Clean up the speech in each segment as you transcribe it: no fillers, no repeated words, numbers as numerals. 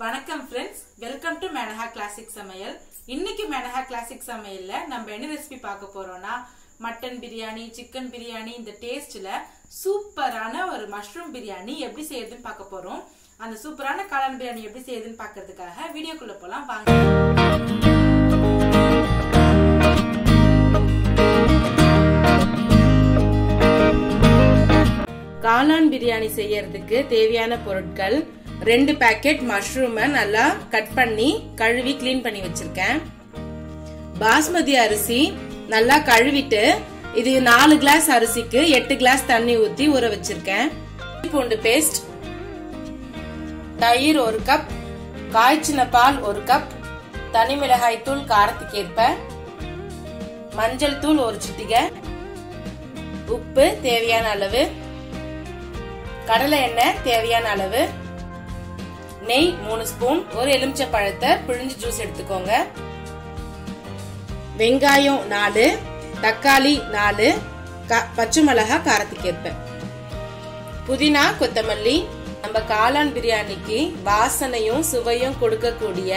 வணக்கம் friends welcome to Menaha classic சமையல்। இன்னைக்கு மெனஹா கிளாசிக் சமையல்ல நம்ம என்ன ரெசிபி பார்க்க போறோம்னா மட்டன் பிரியாணி, சிக்கன் பிரியாணி இந்த டேஸ்ட்ல சூப்பரான ஒரு மஷ்ரூம் பிரியாணி எப்படி செய்யறதுன்னு பார்க்க போறோம்। அந்த சூப்பரான காளான் பிரியாணி எப்படி செய்யறதுன்னு பார்க்கிறதுக்காக வீடியோக்குள்ள போலாம் வாங்க। காளான் பிரியாணி செய்யறதுக்கு தேவையான பொருட்கள் ரெண்டு पैकेट मशरूम நல்லா கட் பண்ணி கழுவி க்ளீன் பண்ணி வச்சிருக்கேன்। பாஸ்மதி அரிசி நல்லா கழுவிட்டு இது 4 கிளாஸ் அரிசிக்கு 8 கிளாஸ் தண்ணி ஊத்தி ஊற வச்சிருக்கேன்। இஞ்சி பூண்டு பேஸ்ட், தயிர் 1 கப், காய்ச்சின பால் 1 கப், தனி மிளகாய் தூள் காரத்துக்கு ஏற்ப, மஞ்சள் தூள் 1 சிட்டிகை, உப்பு தேவையான அளவு, கடலை எண்ணெய் தேவையான அளவு, நெய் 3 ஸ்பூன், ஒரு எலுமிச்சை பழத்தை பிழிஞ்சு ஜூஸ் எடுத்துக்கோங்க, வெங்காயம் 4, தக்காளி 4, பச்சை மிளகாய் காரத்துக்கு ஏற்ப, புதினா கொத்தமல்லி। நம்ம காளான் பிரியாணிக்கு வாசனையும் சுவையும் கொடுக்கக்கூடிய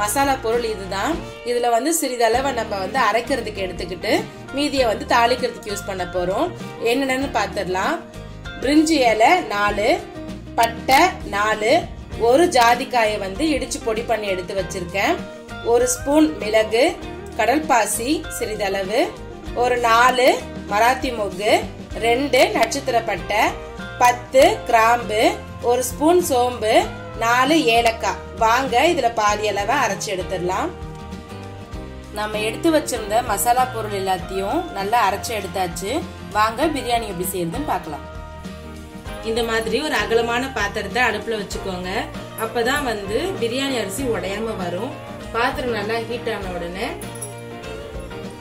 மசாலா பொருள் இதுதான்। இதுல வந்து சிறிதளவு நம்ம வந்து அரைக்கிறதுக்கு எடுத்துக்கிட்டு மீதியை வந்து தாளிக்கிறதுக்கு யூஸ் பண்ண போறோம்। என்னென்னு பார்த்துடலாம்। பிரிஞ்சி இலை 4, பட்டை 4, ஒரு ஜாதிக்காயை வந்து இடிச்சு பொடி பண்ணி எடுத்து வச்சிருக்கேன், ஒரு ஸ்பூன் மிளகு, கடல்பாசி சிறிதளவு, ஒரு 4 மராத்தி மொக்கு, 2 நட்சத்திர பட்டை, 10 கிராம்பு, ஒரு ஸ்பூன் சோம்பு, 4 ஏலக்காய்। வாங்க இதுல பாதி அளவை அரைச்சு எடுத்துடலாம்। நம்ம எடுத்து வச்சிருந்த மசாலா பொருள் எல்லாத்தையும் நல்லா அரைச்சு எடுத்தாச்சு। வாங்க பிரியாணி எப்படி செய்யறதுன்னு பார்க்கலாம்। இந்த மாதிரி ஒரு அகலமான பாத்திரத்தை அடுப்புல வச்சுக்கோங்க, அப்பதான் வந்து பிரியாணி அரிசி உடையாம வரும்। பாத்திரம் நல்லா ஹீட் ஆன உடனே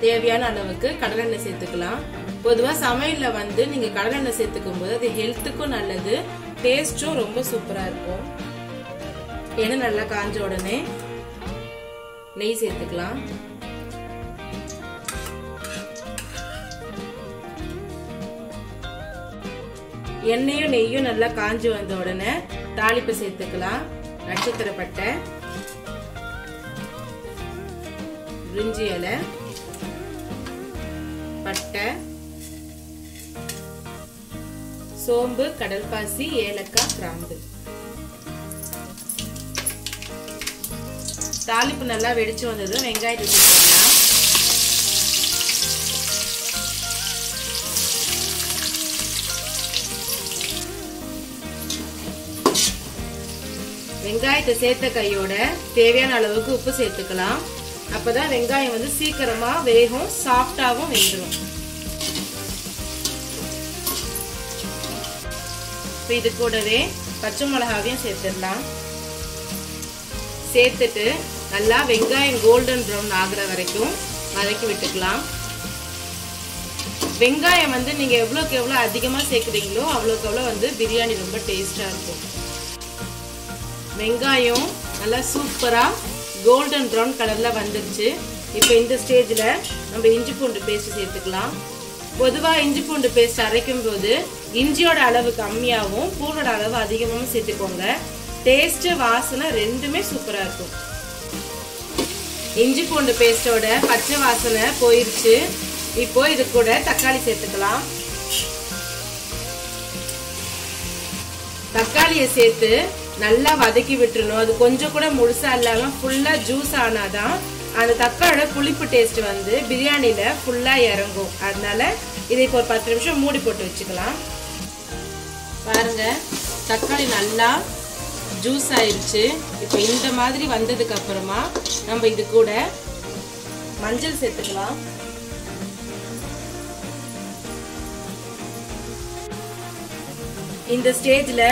தேவையான அளவுக்கு கடலெண்ணெய் சேர்த்துக்கலாம்। பொதுவா சமையல்ல வந்து நீங்க கடலெண்ணெய் சேர்த்துக்கும் போது அது ஹெல்த்துக்கும் நல்லது, டேஸ்டும் ரொம்ப சூப்பரா இருக்கும்। எண்ணெய் நல்லா காஞ்ச உடனே நெய் சேர்த்துக்கலாம்। எண்ணெயும் நெய்யும் நல்லா காஞ்சி வந்த உடனே தாளிப்பு சேர்த்துக்கலாம்। நட்சத்திர பட்டை, பிரிஞ்சி இலை, பட்டை, சோம்பு, கடல்பாசி, ஏலக்காய், கிராம்பு। தாளிப்பு நல்லா வெடிச்சு வந்ததும் வெங்காயத்தை சேர்த்துக்கலாம்। வெங்காயத்தை சேர்த்த கையோட தேவையான அளவுக்கு உப்பு சேர்த்துக்கலாம், அப்பதான் வெங்காயம் வந்து சீக்கிரமா வேகும், சாஃப்டாகவும் வெந்துடும்। இது கூடவே பச்சை மிளகாவையும் சேர்த்துடலாம்। சேர்த்துட்டு நல்லா வெங்காயம் கோல்டன் ப்ரௌன் ஆகுற வரைக்கும் வதக்கி விட்டுக்கலாம்। வெங்காயம் வந்து நீங்க எவ்வளவுக்கு எவ்வளவு அதிகமா சேர்க்குறீங்களோ அவ்வளவுக்கு அவ்வளவு வந்து பிரியாணி ரொம்ப டேஸ்டா இருக்கும்। வெங்காயம் நல்லா சூப்பரா கோல்டன் ப்ரௌன் கலர்ல வந்துருச்சு। இப்போ இந்த ஸ்டேஜ்ல நம்ம இஞ்சி பூண்டு பேஸ்ட் சேர்த்துக்கலாம்। பொதுவா இஞ்சி பூண்டு பேஸ்ட் அரைக்கும் போது இஞ்சியோட அளவு கம்மியாகவும் பூண்டோட அளவு அதிகமாகவும் சேர்த்துக்கோங்க, டேஸ்ட் வாசனை ரெண்டுமே சூப்பரா இருக்கும்। இஞ்சி பூண்டு பேஸ்டோட பச்சை வாசனை போயிருச்சு। இப்போ இது கூட தக்காளி சேர்த்துக்கலாம்। தக்காளியை சேர்த்து நல்லா வதக்கி விட்டுறணும்। அது கொஞ்சம் கூட முழுசா இல்லாம ஃபுல்லா ஜூஸ் ஆனாதான் அந்த தக்காளோட புளிப்பு டேஸ்ட் வந்து பிரியாணியில ஃபுல்லா இறங்கும்। அதனால இதை இப்போ ஒரு 10 நிமிஷம் மூடி போட்டு வச்சுக்கலாம்। பாருங்க தக்காளி நல்லா ஜூஸ் ஆயிடுச்சு। இப்போ இந்த மாதிரி வந்ததுக்கு அப்புறமா நம்ம இது கூட மஞ்சள் சேர்த்துக்கலாம்। இந்த ஸ்டேஜ்ல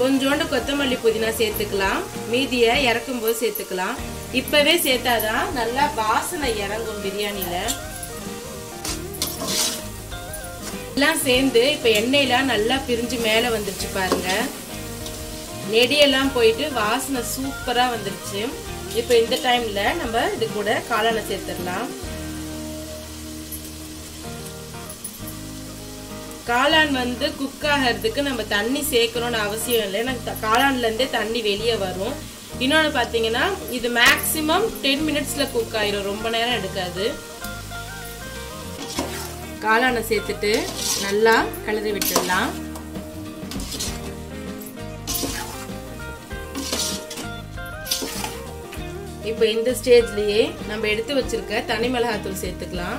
கொஞ்சோண்டு கொத்தமல்லி, புதினா சேர்த்துக்கலாம்। மீதியை இறக்கும் போது சேர்த்துக்கலாம், இப்பவே சேர்த்தாதான் நல்லா வாசனை இறங்கும் பிரியாணியில। எல்லாம் சேர்ந்து இப்ப எண்ணெயில நல்லா பிரிஞ்சு மேல வந்துருச்சு பாருங்க, நெடியெல்லாம் போயிட்டு வாசனை சூப்பரா வந்துருச்சு। இப்ப இந்த டைம்ல நம்ம இது கூட காளானை சேர்த்துடலாம்। காளான் வந்து குக் ஆகிறதுக்கு நம்ம தண்ணி சேர்க்கணும்னு அவசியம் இல்லை, எனக்கு காளான்ல இருந்தே தண்ணி வெளியே வரும்। இன்னொரு பாத்தீங்கன்னா இது maximum 10 minutesல cook ஆயிரும் ரொம்ப நேரம் எடுக்காது காளானை சேர்த்துட்டு நல்லா கலரி விட்டுடலாம் இப்போ இந்த ஸ்டேஜ்லயே நம்ம எடுத்து வச்சிருக்க தனி மிளகாய்த்தூள் சேர்த்துக்கலாம்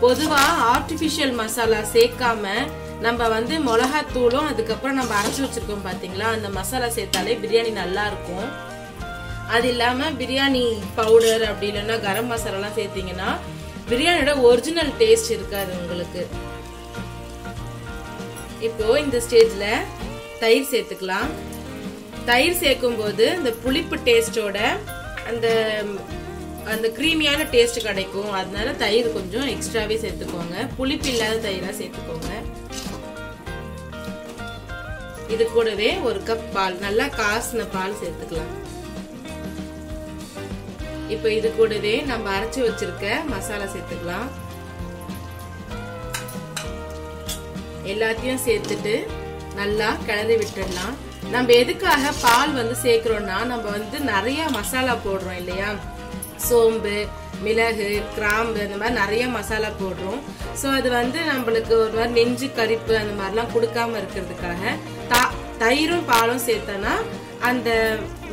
பொதுவா ஆர்ட்டிஃபிஷியல் மசாலா சேர்க்காம நம்ம வந்து மிளகாய்த்தூளும் அதுக்கு அப்புறம் நம்ம அரைச்சு வச்சிருக்கோம் பாத்தீங்களா அந்த மசாலா சேர்த்தாலே பிரியாணி நல்லா இருக்கும் அது இல்லாம பிரியாணி பவுடர் அப்படி இல்லனா गरम மசாலால சேர்த்தீங்கன்னா பிரியாணியோட ஒரிஜினல் டேஸ்ட் இருக்காது உங்களுக்கு இப்போ இந்த ஸ்டேஜ்ல தயிர் சேர்த்துக்கலாம் தயிர் சேர்க்கும்போது அந்த புளிப்பு டேஸ்டோட அந்த அந்த கிரீமியான டேஸ்ட் கிடைக்கும் அதனால தயிர் கொஞ்சம் எக்ஸ்ட்ராவே சேர்த்துக்கோங்க புளிப்பு இல்லாத தயிரா சேர்த்துக்கோங்க இது கூடவே ஒரு கப் பால் நல்லா காய்ச்சின பால் சேர்த்துக்கலாம் இப்போ இது கூடவே நம்ம அரைச்சு வச்சிருக்க மசாலா சேர்த்துக்கலாம் எல்லாத்தையும் சேர்த்துட்டு நல்லா கலந்து விட்டுடலாம் நம்ம எதுக்காக பால் வந்து சேர்க்கிறோம்னா நம்ம வந்து நிறைய மசாலா போடுறோம் இல்லையா சோம்பு மிளகு கிராம்பு அந்த மாதிரி நிறைய மசாலா போடுறோம் சோ அது வந்து நம்மளுக்கு ஒரு மாதிரி நெஞ்சு கரிப்பு அந்த மாதிரிலாம் கொடுக்காம இருக்கிறதுக்காக தயிரும் பாலும் சேர்த்தனா அந்த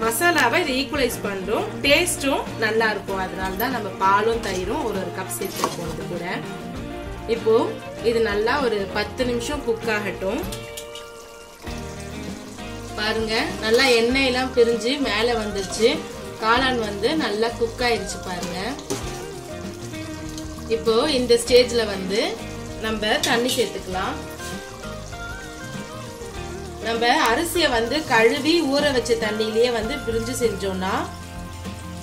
மசாலாவை இது ஈக்குவலைஸ் பண்றோம் டேஸ்டும் நல்லா இருக்கும் அதனால தான் நம்ம பாலும் தயிரும் ஒரு ஒரு கப் சேர்த்துருக்கோம் இது கூட இப்போ இது நல்லா ஒரு 10 நிமிஷம் குக் ஆகட்டும் பாருங்க நல்லா எண்ணெய் எல்லாம் பிரிஞ்சு மேலே வந்துருச்சு காளான் வந்து நல்லா குக் ஆயிடுச்சு பாருங்க இப்போ இந்த ஸ்டேஜ்ல வந்து நம்ம தண்ணி சேர்த்துக்கலாம் நம்ம அரிசியை வந்து கழுவி ஊற வச்ச தண்ணியிலேயே வந்து பிரிஞ்சு செஞ்சோம்னா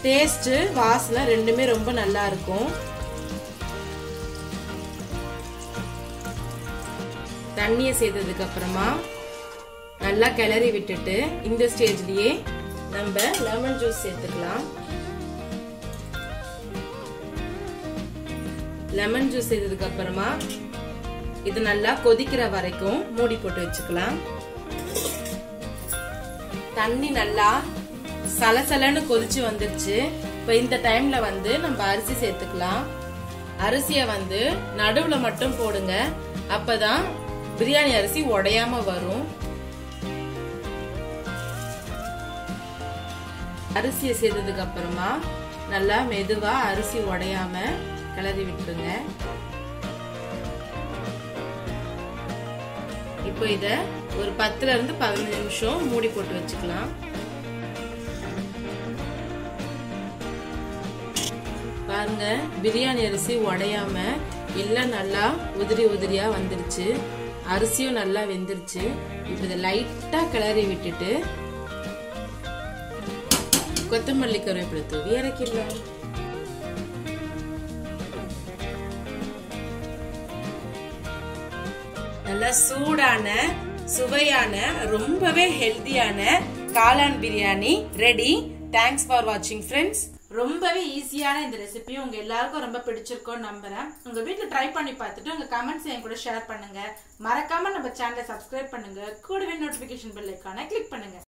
டேஸ்ட் வாசனை ரெண்டுமே ரொம்ப நல்லா இருக்கும் தண்ணியை சேர்த்ததுக்கு அப்புறமா நல்லா கிளறி விட்டுட்டு இந்த ஸ்டேஜ்லயே நம்ம லெமன் ஜூஸ் சேர்த்துக்கலாம் லெமன் ஜூஸ் சேர்த்ததுக்கு அப்புறமா இது நல்லா கொதிக்கிற வரைக்கும் மூடி போட்டு வச்சுக்கலாம் தண்ணி நல்லா சலசலன்னு கொதிச்சு வந்துருச்சு இப்ப இந்த டைம்ல வந்து நம்ம அரிசி சேர்த்துக்கலாம் அரிசியை வந்து நடுவுல மட்டும் போடுங்க அப்பதான் பிரியாணி அரிசி உடையாம வரும் அரிசியை சேர்த்ததுக்கு அப்புறமா நல்லா மெதுவா அரிசி உடையாம கிளறி விட்டுருங்க இப்போ இத ஒரு 10 இருந்து 15 நிமிஷம் மூடி போட்டு வச்சுக்கலாம் பாருங்க பிரியாணி அரிசி உடையாம எல்லாம் நல்லா உதிரி உதிரியா வந்துருச்சு அரிசியும் நல்லா வெந்துருச்சு இப்போ இதை லைட்டா கிளறி விட்டுட்டு கொத்தமல்லி கருவேப்பிலை தூவி இறக்கிடலாம் நல்லா சூடான சுவையான ரொம்பவே ஹெல்தியான காளான் பிரியாணி ரெடி தேங்க்ஸ் ஃபார் வாட்சிங் ஃப்ரெண்ட்ஸ் ரொம்பவே ஈஸியான இந்த ரெசிபி உங்க எல்லாருக்கும் ரொம்ப பிடிச்சிருக்கும் நம்புறேன் உங்க வீட்டுல ட்ரை பண்ணி பார்த்துட்டு உங்க கமெண்ட்ஸ் என் கூட ஷேர் பண்ணுங்க மறக்காம நம்ம சேனலை சப்ஸ்கிரைப் பண்ணுங்க கூடவே நோட்டிபிகேஷன் பெல் ஐகானை கிளிக் பண்ணுங்க